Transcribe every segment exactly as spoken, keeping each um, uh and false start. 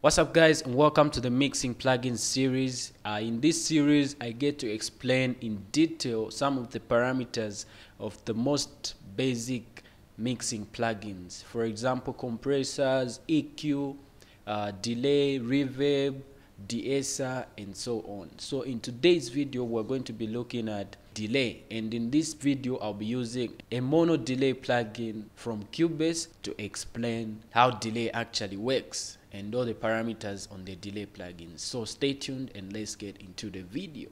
What's up guys, and welcome to the mixing plugins series. Uh, in this series I get to explain in detail some of the parameters of the most basic mixing plugins, for example compressors, E Q, uh, delay, reverb, de-esser, and so on. So in today's video we're going to be looking at delay, and in this video I'll be using a mono delay plugin from Cubase to explain how delay actually works and all the parameters on the delay plugins. So stay tuned and let's get into the video.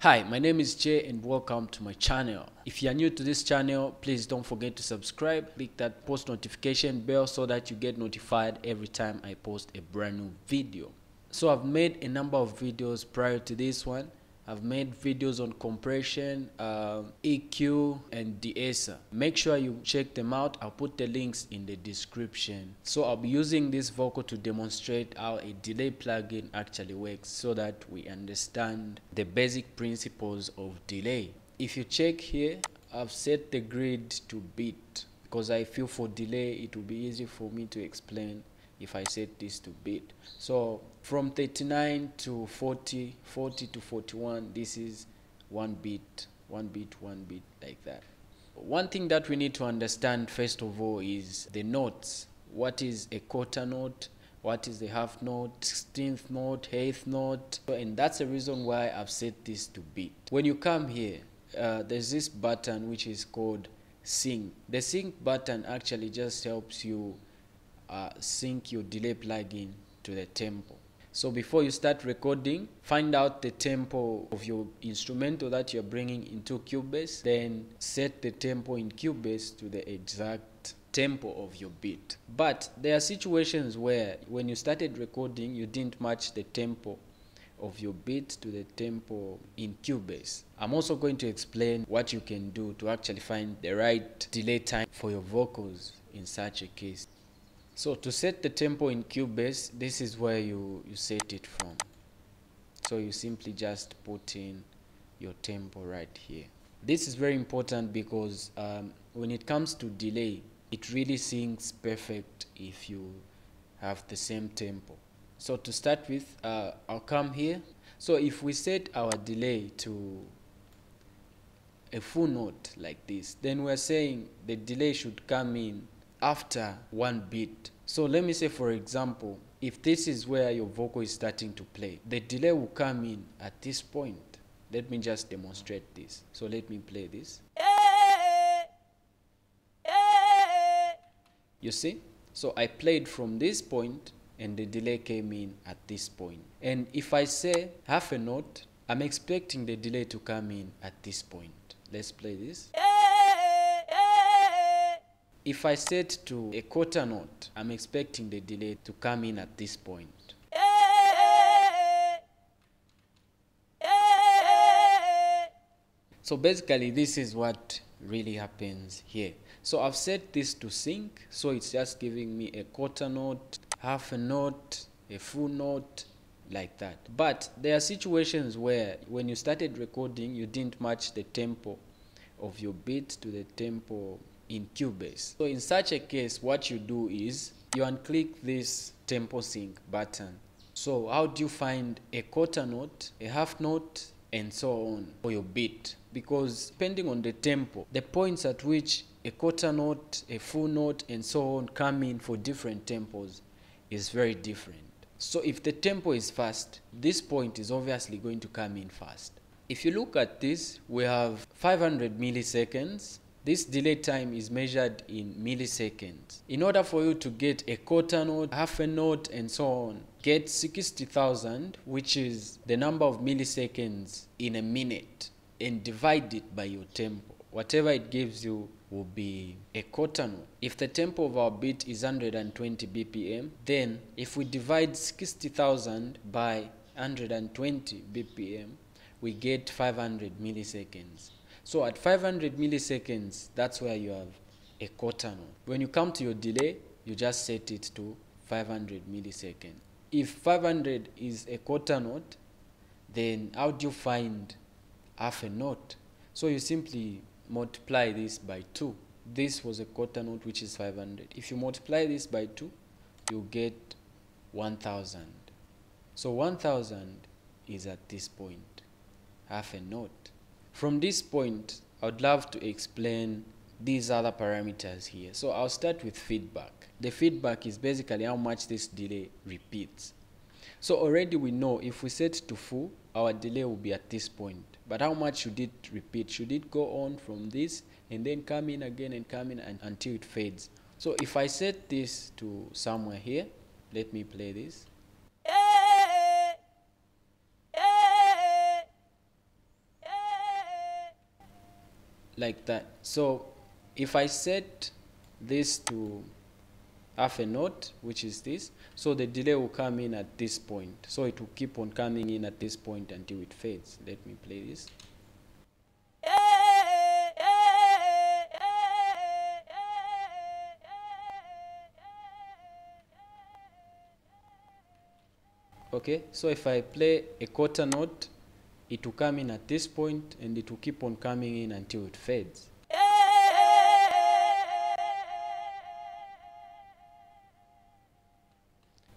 Hi, my name is Jay and welcome to my channel. If you are new to this channel, please don't forget to subscribe, click that post notification bell so that you get notified every time I post a brand new video. So I've made a number of videos prior to this one. I've made videos on compression, uh, E Q, and de-esser. Make sure you check them out. I'll put the links in the description. So I'll be using this vocal to demonstrate how a delay plugin actually works so that we understand the basic principles of delay. If you check here, I've set the grid to beat because I feel for delay it will be easy for me to explain if I set this to beat. So from thirty-nine to forty, forty to forty-one, this is one beat, one beat, one beat, like that. One thing that we need to understand first of all is the notes. What is a quarter note? What is a half note, sixteenth note, eighth note? And that's the reason why I've set this to beat. When you come here, uh, there's this button which is called sync. The sync button actually just helps you Uh, sync your delay plugin to the tempo. So before you start recording, find out the tempo of your instrumental that you're bringing into Cubase, then set the tempo in Cubase to the exact tempo of your beat. But there are situations where when you started recording you didn't match the tempo of your beat to the tempo in Cubase. I'm also going to explain what you can do to actually find the right delay time for your vocals in such a case. So to set the tempo in Cubase, this is where you, you set it from. So you simply just put in your tempo right here. This is very important because um, when it comes to delay, it really syncs perfect if you have the same tempo. So to start with, uh, I'll come here. So if we set our delay to a full note like this, then we're saying the delay should come in after one beat. So let me say, for example, if this is where your vocal is starting to play, the delay will come in at this point. Let me just demonstrate this. So let me play this. You see? So I played from this point and the delay came in at this point. And if I say half a note, I'm expecting the delay to come in at this point. Let's play this. If I set to a quarter note, I'm expecting the delay to come in at this point. So basically this is what really happens here. So I've set this to sync, so it's just giving me a quarter note, half a note, a full note, like that. But there are situations where when you started recording you didn't match the tempo of your beat to the tempo in Cubase. So in such a case, what you do is you unclick this tempo sync button. So how do you find a quarter note, a half note, and so on for your beat? Because depending on the tempo, the points at which a quarter note, a full note, and so on come in for different tempos is very different. So if the tempo is fast, this point is obviously going to come in fast. If you look at this, we have five hundred milliseconds. This delay time is measured in milliseconds. In order for you to get a quarter note, half a note, and so on, get sixty thousand, which is the number of milliseconds in a minute, and divide it by your tempo. Whatever it gives you will be a quarter note. If the tempo of our beat is one hundred twenty B P M, then if we divide sixty thousand by one hundred twenty B P M, we get five hundred milliseconds. So at five hundred milliseconds, that's where you have a quarter note. When you come to your delay, you just set it to five hundred milliseconds. If five hundred is a quarter note, then how do you find half a note? So you simply multiply this by two. This was a quarter note, which is five hundred. If you multiply this by two, you get one thousand. So one thousand is at this point, half a note. From this point, I would love to explain these other parameters here. So I'll start with feedback. The feedback is basically how much this delay repeats. So already we know if we set to full, our delay will be at this point. But how much should it repeat? Should it go on from this and then come in again and come in and until it fades? So if I set this to somewhere here, let me play this. Like that. So if I set this to half a note, which is this, so the delay will come in at this point. So it will keep on coming in at this point until it fades. Let me play this. Okay, so if I play a quarter note, it will come in at this point and it will keep on coming in until it fades.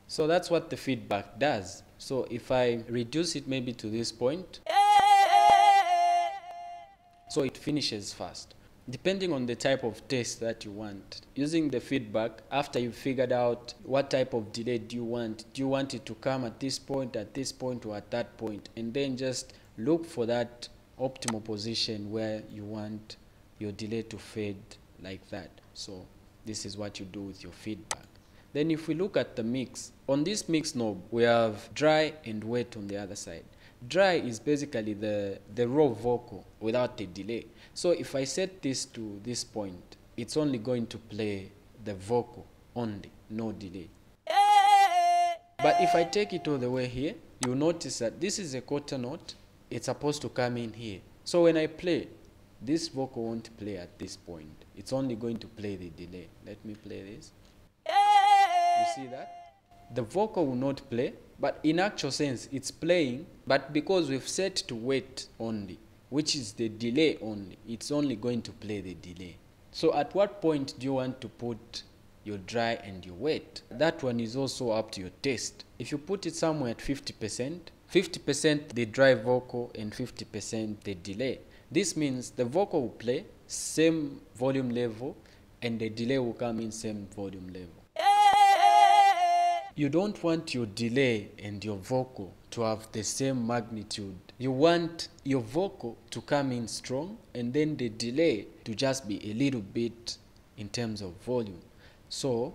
So that's what the feedback does. So if I reduce it maybe to this point, so it finishes fast. Depending on the type of test that you want, using the feedback, after you've figured out what type of delay do you want, do you want it to come at this point, at this point, or at that point, and then just look for that optimal position where you want your delay to fade like that. So this is what you do with your feedback. Then if we look at the mix, on this mix knob, we have dry and wet on the other side. Dry is basically the, the raw vocal without a delay. So if I set this to this point, it's only going to play the vocal only, no delay. But if I take it all the way here, you'll notice that this is a quarter note. It's supposed to come in here. So when I play, this vocal won't play at this point. It's only going to play the delay. Let me play this. You see that? The vocal will not play, but in actual sense, it's playing, but because we've set to wait only, which is the delay only, it's only going to play the delay. So at what point do you want to put your dry and your wet? That one is also up to your taste. If you put it somewhere at fifty percent, fifty percent the dry vocal and fifty percent the delay. This means the vocal will play, same volume level, and the delay will come in same volume level. You don't want your delay and your vocal to have the same magnitude. You want your vocal to come in strong and then the delay to just be a little bit in terms of volume. So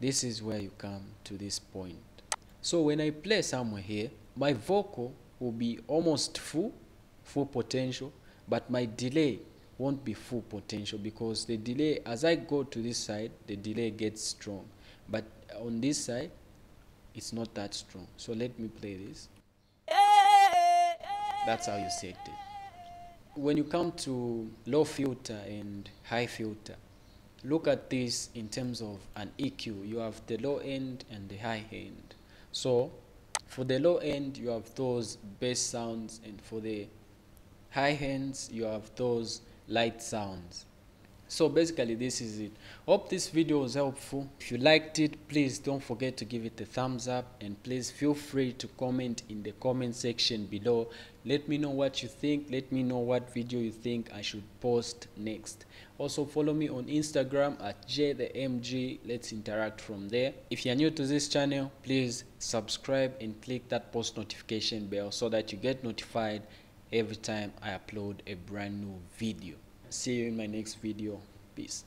this is where you come to this point. So when I play somewhere here, my vocal will be almost full, full potential, but my delay won't be full potential because the delay, as I go to this side, the delay gets strong. But on this side, it's not that strong. So let me play this. That's how you set it. When you come to low filter and high filter, look at this in terms of an E Q. You have the low end and the high end. So for the low end, you have those bass sounds, and for the high ends, you have those light sounds. So basically this is it. Hope this video was helpful. If you liked it, please don't forget to give it a thumbs up, and please feel free to comment in the comment section below. Let me know what you think. Let me know what video you think I should post next. Also follow me on Instagram at J the M G. Let's interact from there. If you're new to this channel, please subscribe and click that post notification bell so that you get notified every time I upload a brand new video. See you in my next video. Peace.